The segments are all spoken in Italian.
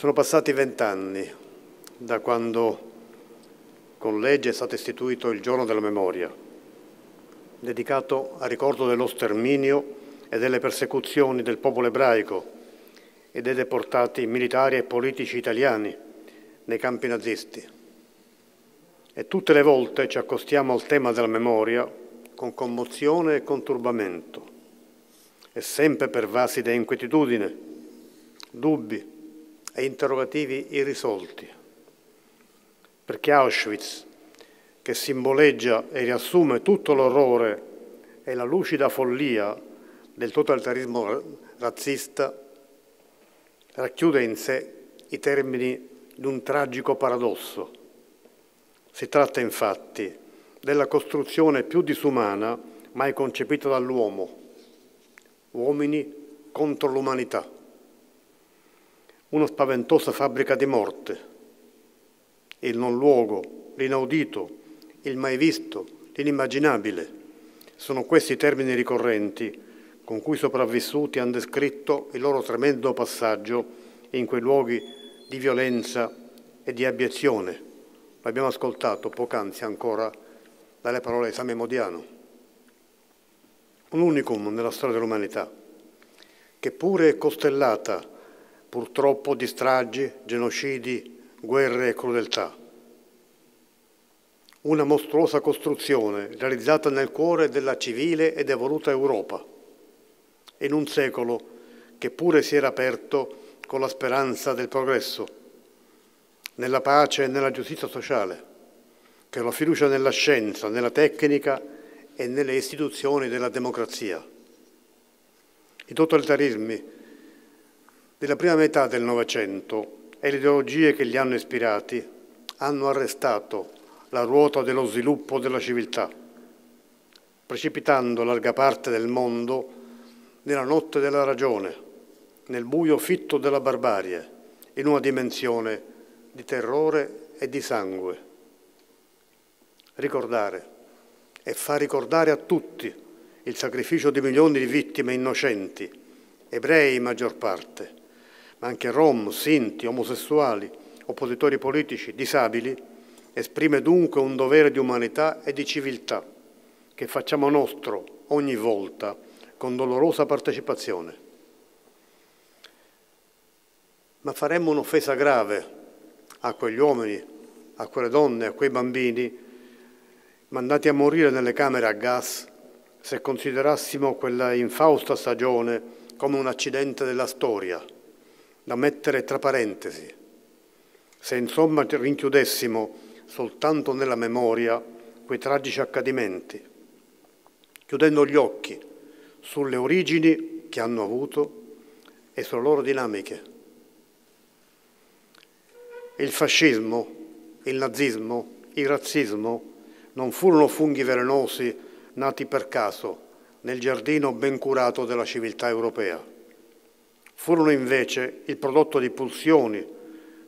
Sono passati 20 anni da quando con legge è stato istituito il Giorno della Memoria, dedicato al ricordo dello sterminio e delle persecuzioni del popolo ebraico e dei deportati militari e politici italiani nei campi nazisti. E tutte le volte ci accostiamo al tema della memoria con commozione e con turbamento, e sempre pervasi da inquietudine, dubbi e interrogativi irrisolti. Perché Auschwitz, che simboleggia e riassume tutto l'orrore e la lucida follia del totalitarismo razzista, racchiude in sé i termini di un tragico paradosso. Si tratta infatti della costruzione più disumana mai concepita dall'uomo, uomini contro l'umanità, una spaventosa fabbrica di morte, il non luogo, l'inaudito, il mai visto, l'inimmaginabile. Sono questi i termini ricorrenti con cui i sopravvissuti hanno descritto il loro tremendo passaggio in quei luoghi di violenza e di abiezione. L'abbiamo ascoltato poc'anzi ancora dalle parole di Sam Modiano. Un unicum nella storia dell'umanità, che pure è costellata purtroppo di stragi, genocidi, guerre e crudeltà. Una mostruosa costruzione realizzata nel cuore della civile ed evoluta Europa, in un secolo che pure si era aperto con la speranza del progresso, nella pace e nella giustizia sociale, con la fiducia nella scienza, nella tecnica e nelle istituzioni della democrazia. I totalitarismi della prima metà del Novecento e le ideologie che li hanno ispirati hanno arrestato la ruota dello sviluppo della civiltà, precipitando larga parte del mondo nella notte della ragione, nel buio fitto della barbarie, in una dimensione di terrore e di sangue. Ricordare e far ricordare a tutti il sacrificio di milioni di vittime innocenti, ebrei in maggior parte, ma anche rom, sinti, omosessuali, oppositori politici, disabili, esprime dunque un dovere di umanità e di civiltà che facciamo nostro ogni volta con dolorosa partecipazione. Ma faremmo un'offesa grave a quegli uomini, a quelle donne, a quei bambini mandati a morire nelle camere a gas se considerassimo quella infausta stagione come un accidente della storia, da mettere tra parentesi, se insomma rinchiudessimo soltanto nella memoria quei tragici accadimenti, chiudendo gli occhi sulle origini che hanno avuto e sulle loro dinamiche. Il fascismo, il nazismo, il razzismo non furono funghi velenosi nati per caso nel giardino ben curato della civiltà europea. Furono invece il prodotto di pulsioni,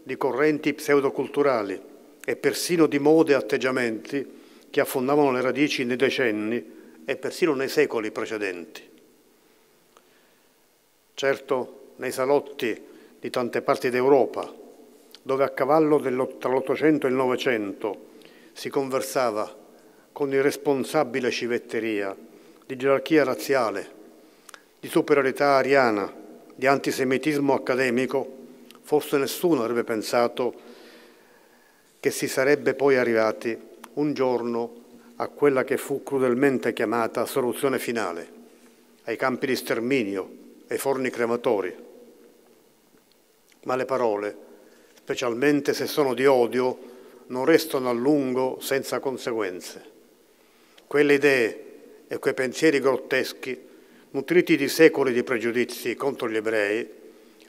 di correnti pseudoculturali e persino di mode e atteggiamenti che affondavano le radici nei decenni e persino nei secoli precedenti. Certo, nei salotti di tante parti d'Europa, dove a cavallo tra l'Ottocento e il Novecento si conversava con irresponsabile civetteria di gerarchia razziale, di superiorità ariana, di antisemitismo accademico, forse nessuno avrebbe pensato che si sarebbe poi arrivati un giorno a quella che fu crudelmente chiamata soluzione finale, ai campi di sterminio, ai forni crematori. Ma le parole, specialmente se sono di odio, non restano a lungo senza conseguenze. Quelle idee e quei pensieri grotteschi, nutriti di secoli di pregiudizi contro gli ebrei,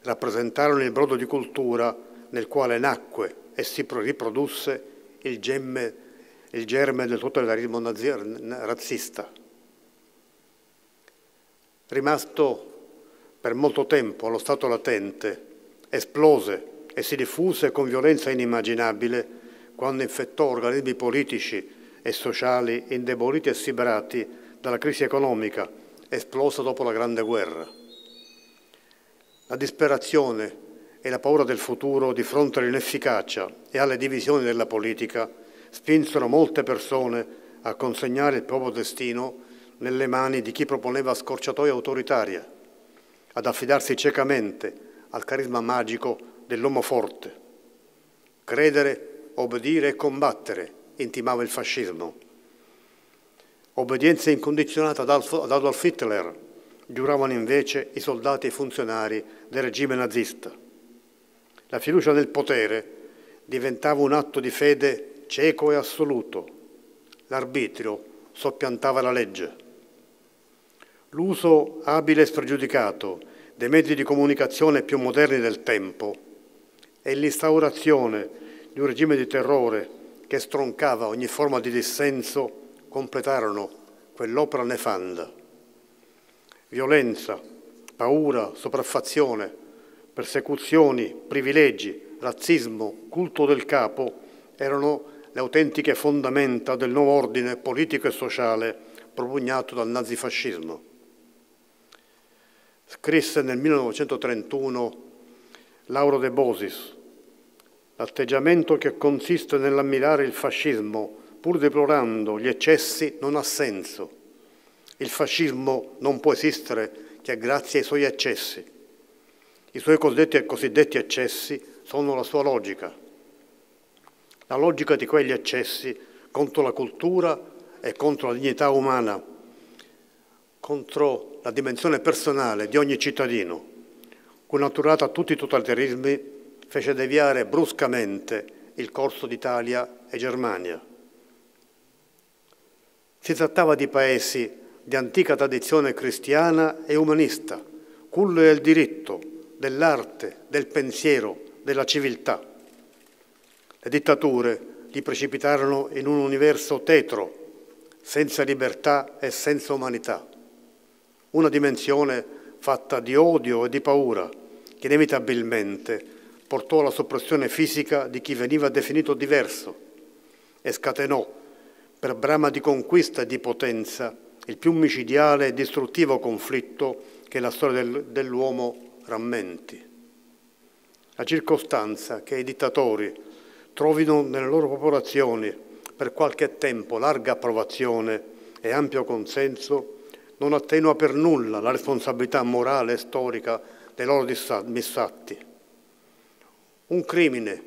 rappresentarono il brodo di cultura nel quale nacque e si riprodusse il germe del totalitarismo razzista. Rimasto per molto tempo allo stato latente, esplose e si diffuse con violenza inimmaginabile quando infettò organismi politici e sociali indeboliti e siberati dalla crisi economica esplosa dopo la Grande Guerra. La disperazione e la paura del futuro di fronte all'inefficacia e alle divisioni della politica spinsero molte persone a consegnare il proprio destino nelle mani di chi proponeva scorciatoie autoritarie, ad affidarsi ciecamente al carisma magico dell'uomo forte. Credere, obbedire e combattere, intimava il fascismo. Obbedienza incondizionata ad Adolf Hitler, giuravano invece i soldati e i funzionari del regime nazista. La fiducia nel potere diventava un atto di fede cieco e assoluto. L'arbitrio soppiantava la legge. L'uso abile e spregiudicato dei mezzi di comunicazione più moderni del tempo e l'instaurazione di un regime di terrore che stroncava ogni forma di dissenso completarono quell'opera nefanda. Violenza, paura, sopraffazione, persecuzioni, privilegi, razzismo, culto del capo erano le autentiche fondamenta del nuovo ordine politico e sociale propugnato dal nazifascismo. Scrisse nel 1931 Lauro de Bosis: l'atteggiamento che consiste nell'ammirare il fascismo pur deplorando gli eccessi non ha senso. Il fascismo non può esistere che grazie ai suoi eccessi. I suoi cosiddetti eccessi sono la sua logica, la logica di quegli eccessi contro la cultura e contro la dignità umana, contro la dimensione personale di ogni cittadino. Connaturata a tutti i totalitarismi, fece deviare bruscamente il corso d'Italia e Germania. Si trattava di paesi di antica tradizione cristiana e umanista, culle del diritto, dell'arte, del pensiero, della civiltà. Le dittature li precipitarono in un universo tetro, senza libertà e senza umanità. Una dimensione fatta di odio e di paura, che inevitabilmente portò alla soppressione fisica di chi veniva definito diverso e scatenò, per brama di conquista e di potenza, il più micidiale e distruttivo conflitto che la storia dell'uomo rammenti. La circostanza che i dittatori trovino nelle loro popolazioni per qualche tempo larga approvazione e ampio consenso non attenua per nulla la responsabilità morale e storica dei loro missatti. Un crimine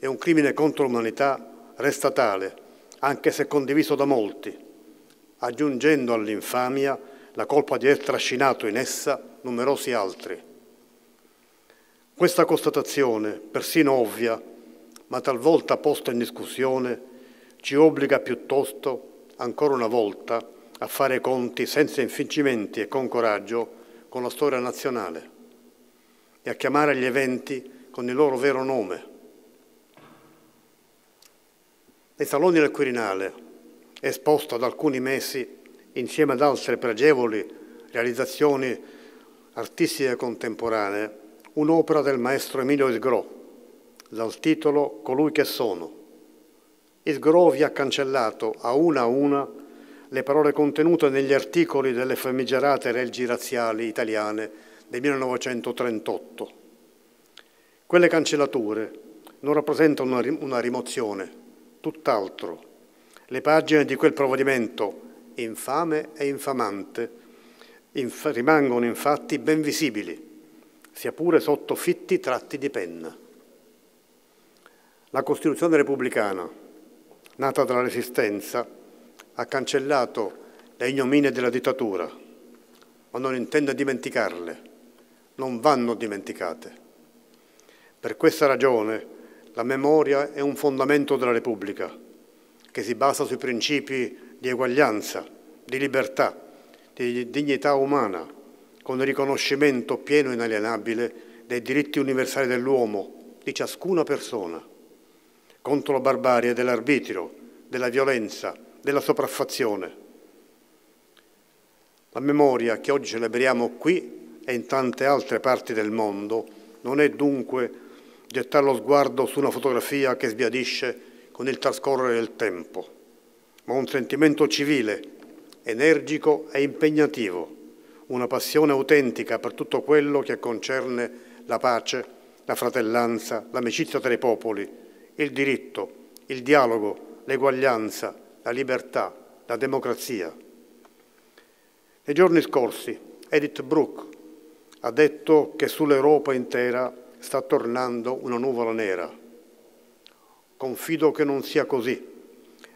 e un crimine contro l'umanità resta tale, anche se condiviso da molti, aggiungendo all'infamia la colpa di aver trascinato in essa numerosi altri. Questa constatazione, persino ovvia, ma talvolta posta in discussione, ci obbliga piuttosto, ancora una volta, a fare conti senza infingimenti e con coraggio con la storia nazionale e a chiamare gli eventi con il loro vero nome. Nei saloni del Quirinale, esposta da alcuni mesi insieme ad altre pregevoli realizzazioni artistiche contemporanee, un'opera del maestro Emilio Isgrò, dal titolo Colui che sono. Isgrò vi ha cancellato a una le parole contenute negli articoli delle famigerate leggi razziali italiane del 1938. Quelle cancellature non rappresentano una rimozione, tutt'altro. Le pagine di quel provvedimento infame e infamante rimangono infatti ben visibili, sia pure sotto fitti tratti di penna. La Costituzione Repubblicana, nata dalla Resistenza, ha cancellato le ignominie della dittatura, ma non intende dimenticarle, non vanno dimenticate. Per questa ragione la memoria è un fondamento della Repubblica, che si basa sui principi di eguaglianza, di libertà, di dignità umana, con il riconoscimento pieno e inalienabile dei diritti universali dell'uomo, di ciascuna persona, contro la barbarie dell'arbitrio, della violenza, della sopraffazione. La memoria che oggi celebriamo qui e in tante altre parti del mondo non è dunque gettare lo sguardo su una fotografia che sbiadisce con il trascorrere del tempo, ma un sentimento civile, energico e impegnativo, una passione autentica per tutto quello che concerne la pace, la fratellanza, l'amicizia tra i popoli, il diritto, il dialogo, l'eguaglianza, la libertà, la democrazia. Nei giorni scorsi Edith Bruck ha detto che sull'Europa intera sta tornando una nuvola nera. Confido che non sia così,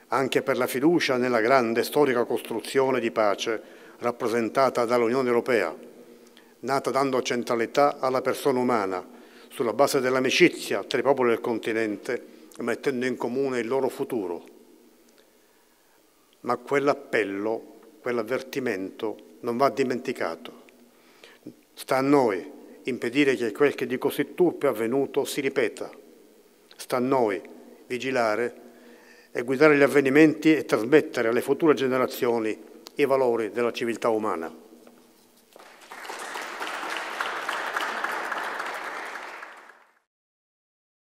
anche per la fiducia nella grande storica costruzione di pace rappresentata dall'Unione Europea, nata dando centralità alla persona umana, sulla base dell'amicizia tra i popoli del continente e mettendo in comune il loro futuro. Ma quell'appello, quell'avvertimento non va dimenticato. Sta a noi impedire che quel che di così turpe avvenuto si ripeta. Sta a noi vigilare e guidare gli avvenimenti e trasmettere alle future generazioni i valori della civiltà umana.